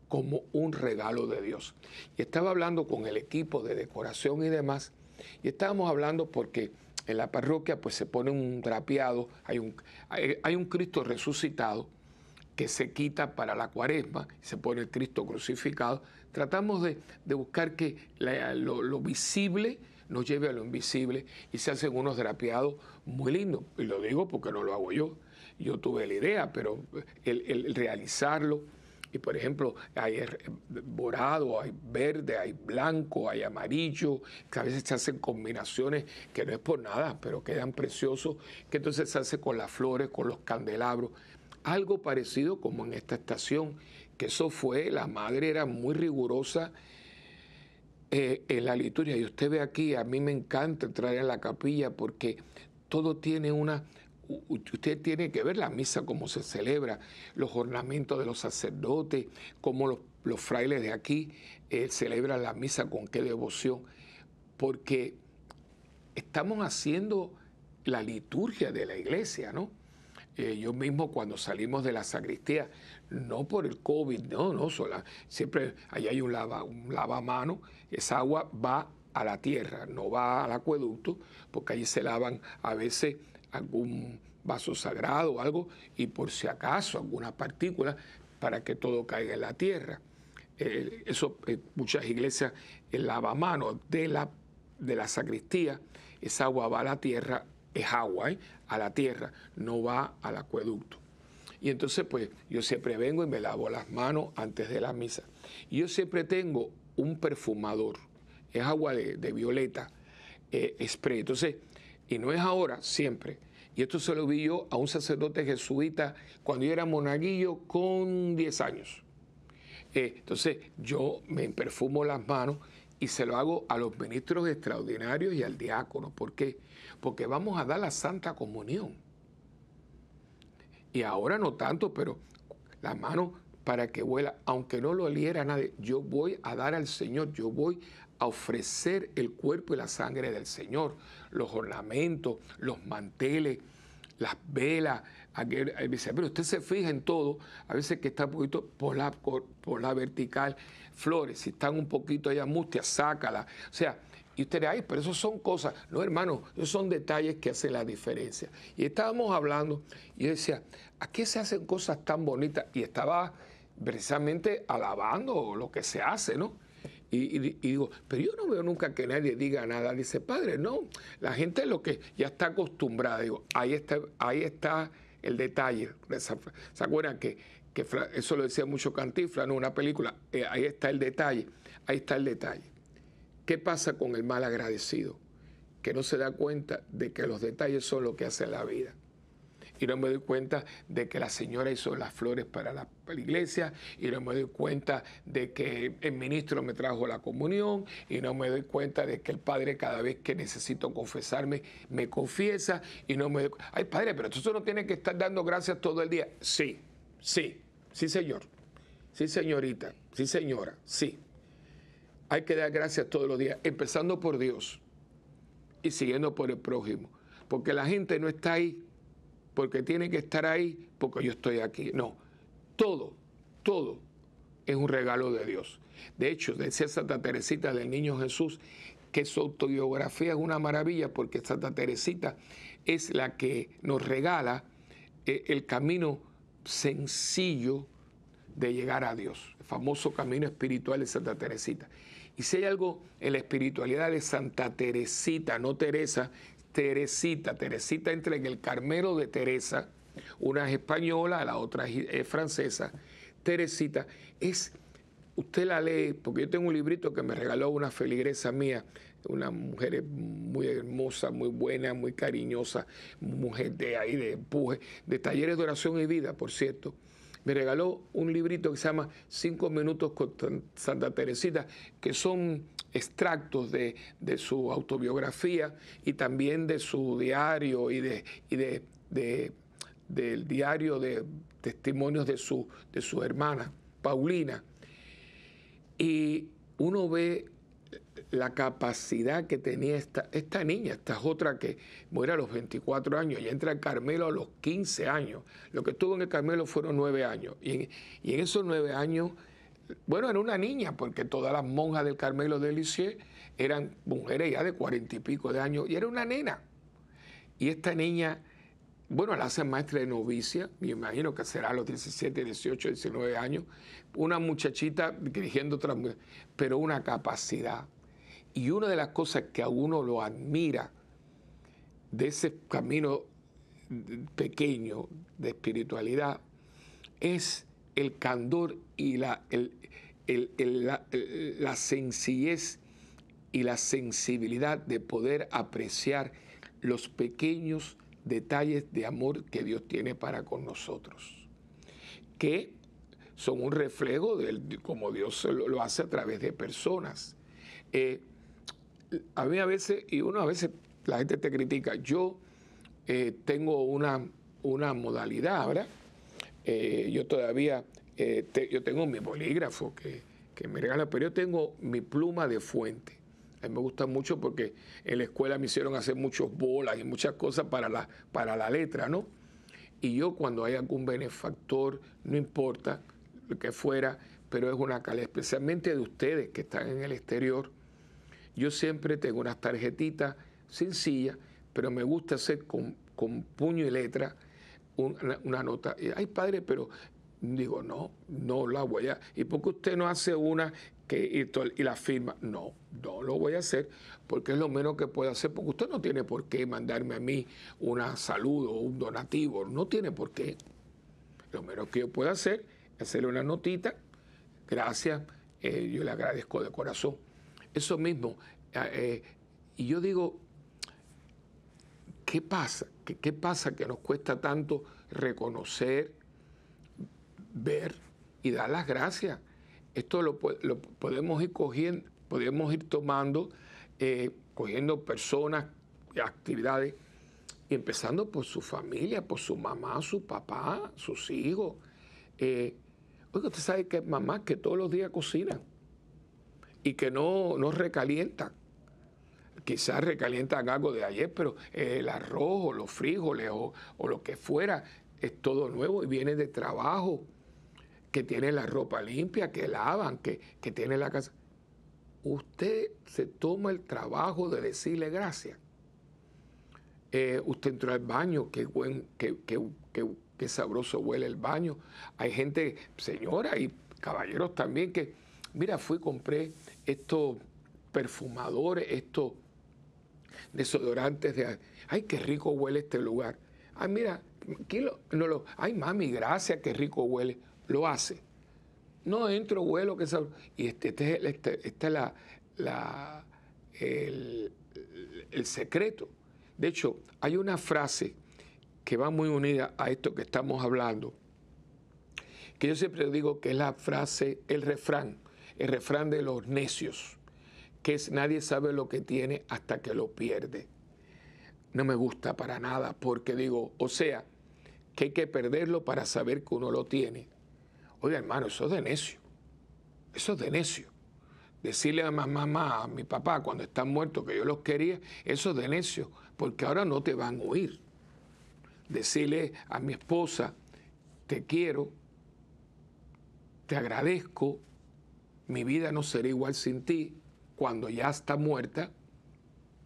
como un regalo de Dios. Y estaba hablando con el equipo de decoración y demás, y estábamos hablando porque en la parroquia pues se pone un drapeado, hay un Cristo resucitado que se quita para la cuaresma, se pone el Cristo crucificado. Tratamos de buscar que lo visible nos lleve a lo invisible, y se hacen unos drapeados muy lindos. Y lo digo porque no lo hago yo. Yo tuve la idea, pero el realizarlo, Y por ejemplo, hay morado, hay verde, hay blanco, hay amarillo, que a veces se hacen combinaciones que no es por nada, pero quedan preciosos, que entonces se hace con las flores, con los candelabros. Algo parecido como en esta estación, que eso fue, la madre era muy rigurosa en la liturgia. Y usted ve aquí, a mí me encanta entrar en la capilla porque todo tiene una... Usted tiene que ver la misa, cómo se celebra, los ornamentos de los sacerdotes, cómo los frailes de aquí celebran la misa, con qué devoción, porque estamos haciendo la liturgia de la iglesia, ¿no? Yo mismo cuando salimos de la sacristía, no por el COVID, siempre ahí hay un lavamano, esa agua va a la tierra, no va al acueducto, porque allí se lavan a veces algún vaso sagrado o algo, y por si acaso alguna partícula, para que todo caiga en la tierra. Muchas iglesias, el lavamanos de la sacristía, esa agua va a la tierra, es agua, a la tierra, no va al acueducto. Y entonces pues yo siempre vengo y me lavo las manos antes de la misa. Y yo siempre tengo un perfumador, es agua de violeta, spray. Entonces, y no es ahora, siempre. Y esto se lo vi yo a un sacerdote jesuita cuando yo era monaguillo con 10 años. Entonces yo me perfumo las manos y se lo hago a los ministros extraordinarios y al diácono. ¿Por qué? Porque vamos a dar la Santa Comunión. Y ahora no tanto, pero las manos para que huela, aunque no lo oliera nadie, yo voy a dar al Señor, yo voy a ofrecer el cuerpo y la sangre del Señor, los ornamentos, los manteles, las velas. Pero usted se fija en todo, a veces que está un poquito por la vertical, flores, si están un poquito allá mustias, sácalas. O sea, y usted dirá, ay, pero eso son cosas. No, hermano, esos son detalles que hacen la diferencia. Y estábamos hablando, y yo decía, ¿a qué se hacen cosas tan bonitas? Y estaba precisamente alabando lo que se hace, ¿no? Y digo, pero yo no veo nunca que nadie diga nada. Dice, padre, no, la gente es lo que ya está acostumbrada. Digo, ahí está el detalle. ¿Se acuerdan que eso lo decía mucho Cantinflas, ¿no? Una película, ahí está el detalle, ahí está el detalle. ¿Qué pasa con el mal agradecido? Que no se da cuenta de que los detalles son lo que hace la vida. Y no me doy cuenta de que la señora hizo las flores para la iglesia, y no me doy cuenta de que el ministro me trajo la comunión, y no me doy cuenta de que el padre cada vez que necesito confesarme me confiesa, y no me doy cuenta. Ay, padre, pero entonces uno tiene que estar dando gracias todo el día. Sí, sí, sí señor, sí señorita, sí señora, sí. Hay que dar gracias todos los días, empezando por Dios y siguiendo por el prójimo, porque la gente no está ahí porque tiene que estar ahí, porque yo estoy aquí. No, todo es un regalo de Dios. De hecho, decía Santa Teresita del Niño Jesús que su autobiografía es una maravilla, porque Santa Teresita es la que nos regala el camino sencillo de llegar a Dios, el famoso camino espiritual de Santa Teresita. Y si hay algo en la espiritualidad de Santa Teresita, no Teresa, Teresita entra en el Carmelo de Teresa, una es española, la otra es francesa. Teresita es, usted la lee, porque yo tengo un librito que me regaló una feligresa mía, una mujer muy hermosa, muy buena, muy cariñosa, mujer de ahí, de empuje, de talleres de oración y vida, por cierto. Me regaló un librito que se llama 5 minutos con Santa Teresita, que son extractos de su autobiografía y también de su diario y del diario de testimonios de su hermana, Paulina. Y uno ve la capacidad que tenía esta niña. Esta es otra que muere a los 24 años y entra al Carmelo a los 15 años. Lo que estuvo en el Carmelo fueron 9 años. Y en esos 9 años, bueno, era una niña, porque todas las monjas del Carmelo de Lisier eran mujeres ya de 40 y pico de años, y era una nena. Y esta niña, bueno, la hacen maestra de novicia, me imagino que será a los 17, 18, 19 años, una muchachita dirigiendo otras mujeres, pero una capacidad. Y una de las cosas que a uno lo admira de ese camino pequeño de espiritualidad es el candor y la sencillez y la sensibilidad de poder apreciar los pequeños detalles de amor que Dios tiene para con nosotros, que son un reflejo de como Dios lo hace a través de personas. A mí a veces, y uno a veces, la gente te critica, yo tengo una modalidad, ¿verdad? Yo todavía, yo tengo mi bolígrafo que me regala, pero yo tengo mi pluma de fuente. A mí me gusta mucho porque en la escuela me hicieron hacer muchas bolas y muchas cosas para la letra, ¿no? Y yo, cuando hay algún benefactor, no importa lo que fuera, pero es una calidad, especialmente de ustedes que están en el exterior, yo siempre tengo unas tarjetitas sencillas, pero me gusta hacer con puño y letra una nota. Ay, padre, pero digo, no la voy a... ¿Y por qué usted no hace una y la firma? No lo voy a hacer, porque es lo menos que puedo hacer, porque usted no tiene por qué mandarme a mí una salud o un donativo, no tiene por qué. Lo menos que yo puedo hacer es hacerle una notita, gracias, yo le agradezco de corazón. Eso mismo, y yo digo, ¿qué pasa? ¿Qué pasa que nos cuesta tanto reconocer, ver y dar las gracias? Esto lo podemos ir cogiendo, podemos ir tomando, cogiendo personas, actividades, y empezando por su familia, por su mamá, su papá, sus hijos. Oiga, usted sabe que hay mamás que todos los días cocinan y que no recalientan. Quizás recalientan algo de ayer, pero el arroz o los frijoles o lo que fuera es todo nuevo y viene de trabajo, que tienen la ropa limpia, que lavan, que tienen la casa. Usted se toma el trabajo de decirle gracias. Usted entró al baño, qué sabroso huele el baño. Hay gente, señora y caballeros también, que, mira, fui y compré estos perfumadores, estos desodorantes de... Ay, qué rico huele este lugar. Ay, mira, ay, mami, gracias, qué rico huele. Lo hace. No entro, huelo, que sabroso. Y este es el secreto. De hecho, hay una frase que va muy unida a esto que estamos hablando, que yo siempre digo que es la frase, el refrán de los necios, que es: nadie sabe lo que tiene hasta que lo pierde. No me gusta para nada, porque digo, o sea, que hay que perderlo para saber que uno lo tiene. Oiga, hermano, eso es de necio. Eso es de necio. Decirle a mamá, a mi papá, cuando están muertos, que yo los quería, eso es de necio, porque ahora no te van a oír. Decirle a mi esposa, te quiero, te agradezco, mi vida no será igual sin ti, cuando ya está muerta,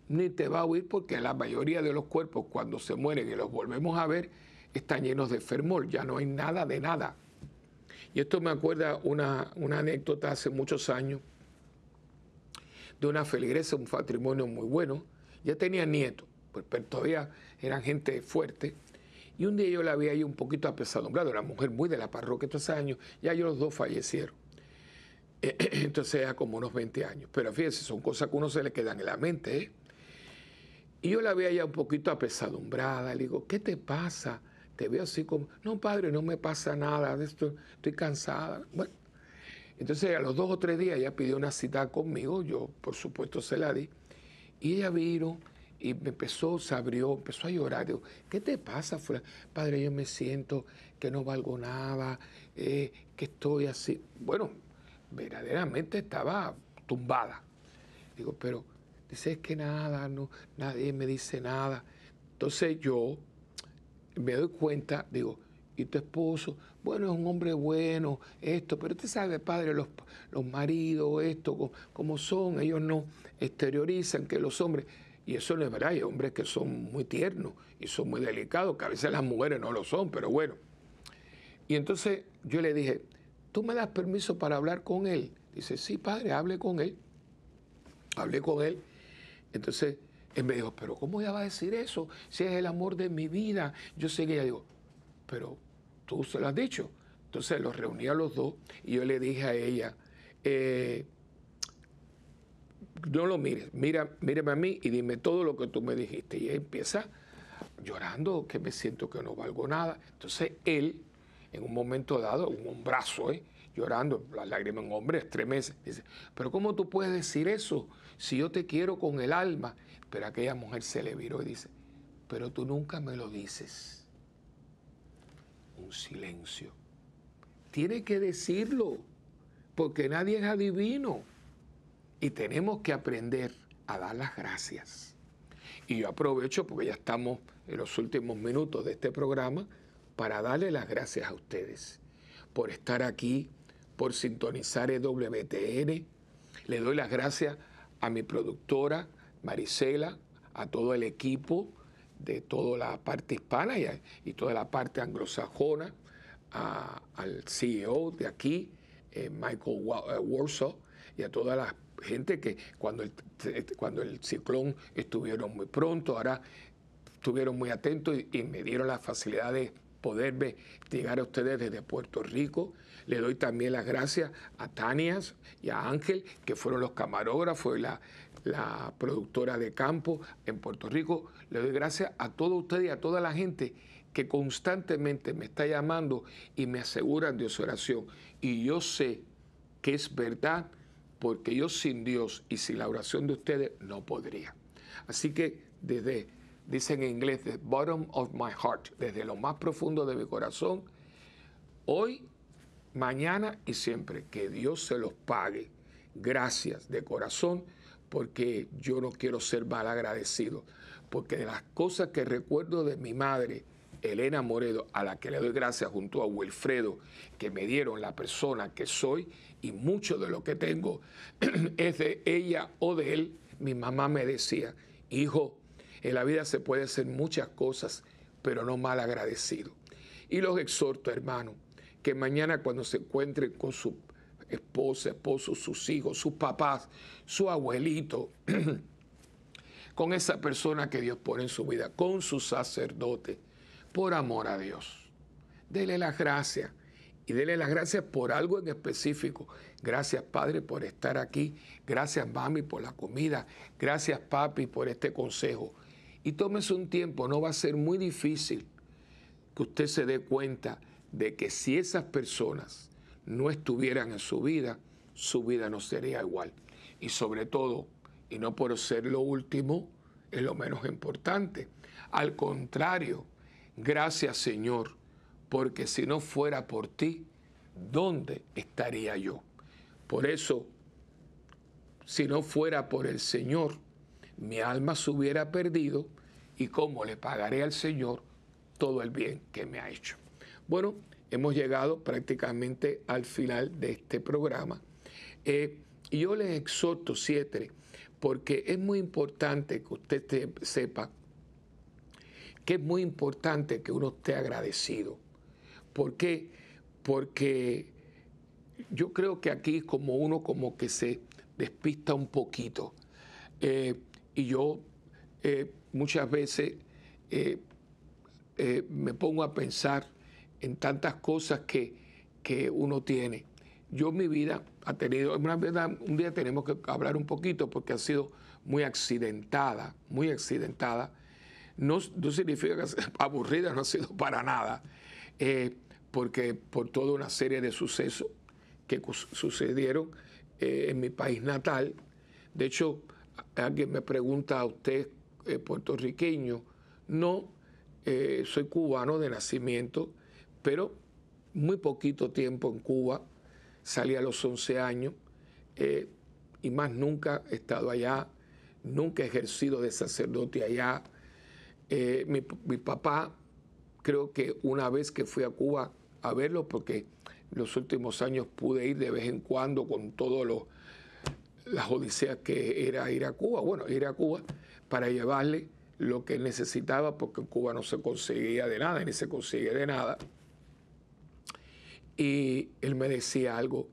ni te va a oír, porque la mayoría de los cuerpos, cuando se mueren y los volvemos a ver, están llenos de fermor, ya no hay nada de nada. Y esto me acuerda una anécdota hace muchos años de una feligresa, un patrimonio muy bueno. Ya tenía nietos, pero todavía eran gente fuerte. Y un día yo la vi ahí un poquito apesadumbrada, una mujer muy de la parroquia estos años. Ya ellos los dos fallecieron. Entonces era como unos 20 años. Pero fíjense, son cosas que a uno se le quedan en la mente, ¿eh? Y yo la vi ya un poquito apesadumbrada. Le digo, ¿qué te pasa? Te veo así como, no, padre, no me pasa nada, estoy cansada. Bueno, entonces a los 2 o 3 días ella pidió una cita conmigo, yo por supuesto se la di, y ella vino y me empezó, se abrió, empezó a llorar. Digo, ¿qué te pasa, fulano? Padre, yo me siento que no valgo nada, que estoy así. Bueno, verdaderamente estaba tumbada. Digo, pero dice, es que nada, no, nadie me dice nada. Entonces yo me doy cuenta, digo, ¿y tu esposo? Bueno, es un hombre bueno, esto, pero usted sabe, padre, los maridos, esto, como son, ellos no exteriorizan que los hombres, y eso no es verdad, hay hombres que son muy tiernos y son muy delicados, que a veces las mujeres no lo son, pero bueno. Y entonces yo le dije, ¿tú me das permiso para hablar con él? Dice, sí, padre, hable con él. Hablé con él, entonces... Él me dijo, pero ¿cómo ella va a decir eso? Si es el amor de mi vida. Yo sé que ella dijo, pero tú se lo has dicho. Entonces los reuní a los dos y yo le dije a ella, no lo mires, mírame a mí y dime todo lo que tú me dijiste. Y ella empieza llorando, que me siento que no valgo nada. Entonces él, en un momento dado, un brazo, llorando, la lágrima en hombre, estremece. Dice, pero ¿cómo tú puedes decir eso si yo te quiero con el alma? Pero aquella mujer se le viró y dice, pero tú nunca me lo dices. Un silencio. Tiene que decirlo, porque nadie es adivino. Y tenemos que aprender a dar las gracias. Y yo aprovecho, porque ya estamos en los últimos minutos de este programa, para darle las gracias a ustedes por estar aquí, por sintonizar EWTN. Le doy las gracias a mi productora, Marisela, a todo el equipo de toda la parte hispana y toda la parte anglosajona, al CEO de aquí, Michael War, y a toda la gente que cuando el ciclón estuvieron muy pronto, ahora estuvieron muy atentos y me dieron la facilidad de poder llegar a ustedes desde Puerto Rico. Le doy también las gracias a Tanias y a Ángel, que fueron los camarógrafos y la productora de campo en Puerto Rico. Le doy gracias a todos ustedes y a toda la gente que constantemente me está llamando y me aseguran de su oración. Y yo sé que es verdad, porque yo sin Dios y sin la oración de ustedes no podría. Así que desde, dicen en inglés, the bottom of my heart, desde lo más profundo de mi corazón, hoy, mañana y siempre, que Dios se los pague. Gracias de corazón, porque yo no quiero ser mal agradecido, porque de las cosas que recuerdo de mi madre, Elena Moreno, a la que le doy gracias junto a Wilfredo, que me dieron la persona que soy y mucho de lo que tengo es de ella o de él. Mi mamá me decía, hijo, en la vida se puede hacer muchas cosas, pero no mal agradecido. Y los exhorto, hermano, que mañana cuando se encuentren con su esposa, esposo, sus hijos, sus papás, su abuelito, con esa persona que Dios pone en su vida, con su sacerdote, por amor a Dios, dele las gracias y dele las gracias por algo en específico. Gracias, Padre, por estar aquí. Gracias, Mami, por la comida. Gracias, Papi, por este consejo. Y tómese un tiempo, no va a ser muy difícil que usted se dé cuenta de que si esas personas no estuvieran en su vida no sería igual. Y sobre todo, y no por ser lo último, es lo menos importante. Al contrario, gracias, Señor, porque si no fuera por ti, ¿dónde estaría yo? Por eso, si no fuera por el Señor, mi alma se hubiera perdido, y cómo le pagaré al Señor todo el bien que me ha hecho. Bueno, hemos llegado prácticamente al final de este programa. Y yo les exhorto, siempre, porque es muy importante que usted sepa que es muy importante que uno esté agradecido. ¿Por qué? Porque yo creo que aquí como uno como que se despista un poquito. Y yo muchas veces me pongo a pensar en tantas cosas que uno tiene. Yo mi vida ha tenido, un día tenemos que hablar un poquito porque ha sido muy accidentada, muy accidentada. No significa que aburrida, no ha sido para nada, porque por toda una serie de sucesos que sucedieron en mi país natal. De hecho, alguien me pregunta, ¿a usted puertorriqueño? No, soy cubano de nacimiento, pero muy poquito tiempo en Cuba, salí a los 11 años y más nunca he estado allá, nunca he ejercido de sacerdote allá. Mi papá, creo que una vez que fui a Cuba a verlo, porque los últimos años pude ir de vez en cuando con todas las odiseas que era ir a Cuba. Bueno, ir a Cuba para llevarle lo que necesitaba, porque en Cuba no se conseguía de nada, ni se consigue de nada. Y él me decía algo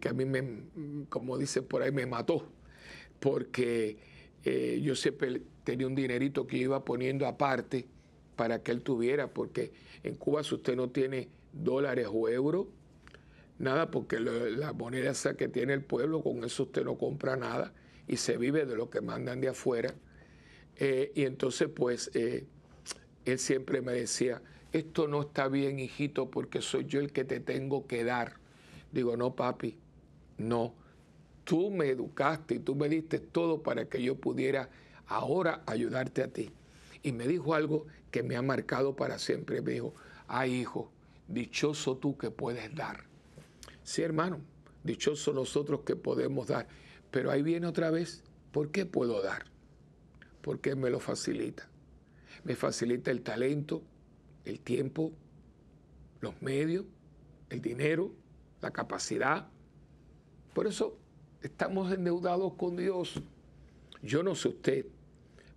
que a mí, como dicen por ahí, me mató, porque yo siempre tenía un dinerito que iba poniendo aparte para que él tuviera, porque en Cuba si usted no tiene dólares o euros, nada, porque la moneda esa que tiene el pueblo, con eso usted no compra nada y se vive de lo que mandan de afuera. Y entonces, pues, él siempre me decía, esto no está bien, hijito, porque soy yo el que te tengo que dar. Digo, no, papi, no. Tú me educaste y tú me diste todo para que yo pudiera ahora ayudarte a ti. Y me dijo algo que me ha marcado para siempre. Me dijo, ay, hijo, dichoso tú que puedes dar. Sí, hermano, dichoso nosotros que podemos dar. Pero ahí viene otra vez, ¿por qué puedo dar? Porque me lo facilita. Me facilita el talento, el tiempo, los medios, el dinero, la capacidad. Por eso estamos endeudados con Dios. Yo no sé usted,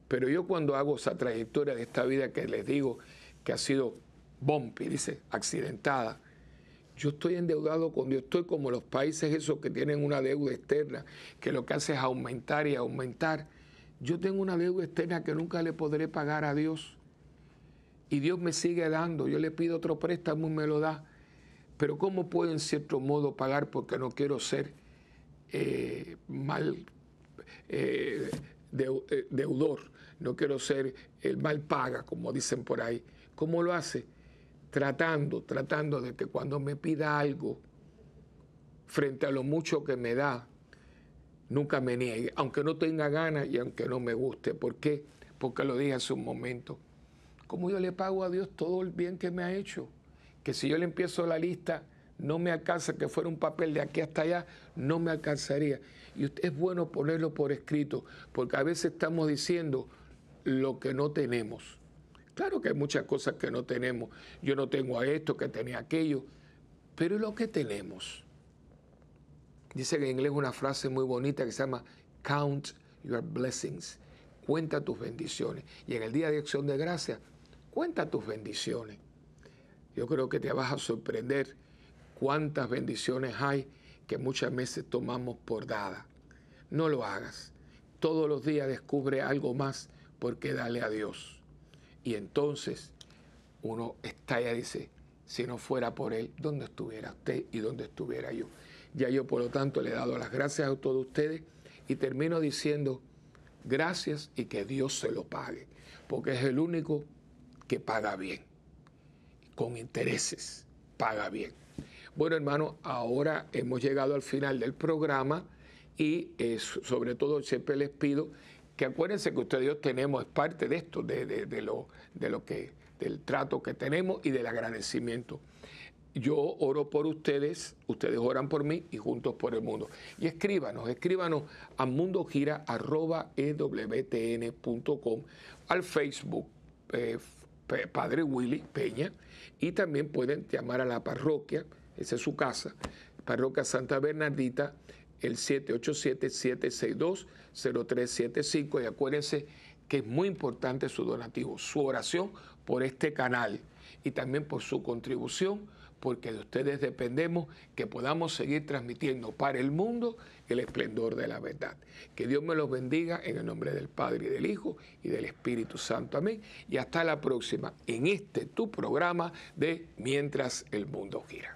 pero yo cuando hago esa trayectoria de esta vida que les digo que ha sido bumpy, dice, accidentada, yo estoy endeudado con Dios. Estoy como los países esos que tienen una deuda externa, que lo que hace es aumentar y aumentar. Yo tengo una deuda externa que nunca le podré pagar a Dios. Y Dios me sigue dando. Yo le pido otro préstamo y me lo da. Pero ¿cómo puedo en cierto modo pagar? Porque no quiero ser deudor. No quiero ser el mal paga, como dicen por ahí. ¿Cómo lo hace? Tratando de que cuando me pida algo, frente a lo mucho que me da, nunca me niegue, aunque no tenga ganas y aunque no me guste. ¿Por qué? Porque lo dije hace un momento. ¿Cómo yo le pago a Dios todo el bien que me ha hecho? Que si yo le empiezo la lista, no me alcanza, que fuera un papel de aquí hasta allá, no me alcanzaría. Y es bueno ponerlo por escrito, porque a veces estamos diciendo lo que no tenemos. Claro que hay muchas cosas que no tenemos. Yo no tengo a esto, que tenía aquello. Pero ¿y lo que tenemos? Dice en inglés una frase muy bonita que se llama Count your blessings. Cuenta tus bendiciones. Y en el Día de Acción de Gracias, cuenta tus bendiciones. Yo creo que te vas a sorprender cuántas bendiciones hay que muchas veces tomamos por dadas. No lo hagas. Todos los días descubre algo más porque dale a Dios. Y entonces uno estalla y dice, si no fuera por Él, ¿dónde estuviera usted y dónde estuviera yo? Ya yo, por lo tanto, le he dado las gracias a todos ustedes y termino diciendo gracias y que Dios se lo pague, porque es el único que paga bien, con intereses, paga bien. Bueno, hermano, ahora hemos llegado al final del programa y sobre todo siempre les pido que acuérdense que ustedes y yo tenemos, es parte de esto, del trato que tenemos y del agradecimiento. Yo oro por ustedes, ustedes oran por mí y juntos por el mundo. Y escríbanos a mundogira@ewtn.com, al Facebook Padre Willie Peña, y también pueden llamar a la parroquia, esa es su casa, Parroquia Santa Bernardita, el 787-762-0375, y acuérdense que es muy importante su donativo, su oración por este canal y también por su contribución, porque de ustedes dependemos que podamos seguir transmitiendo para el mundo el esplendor de la verdad. Que Dios me los bendiga en el nombre del Padre y del Hijo y del Espíritu Santo. Amén. Y hasta la próxima en este tu programa de Mientras el Mundo Gira.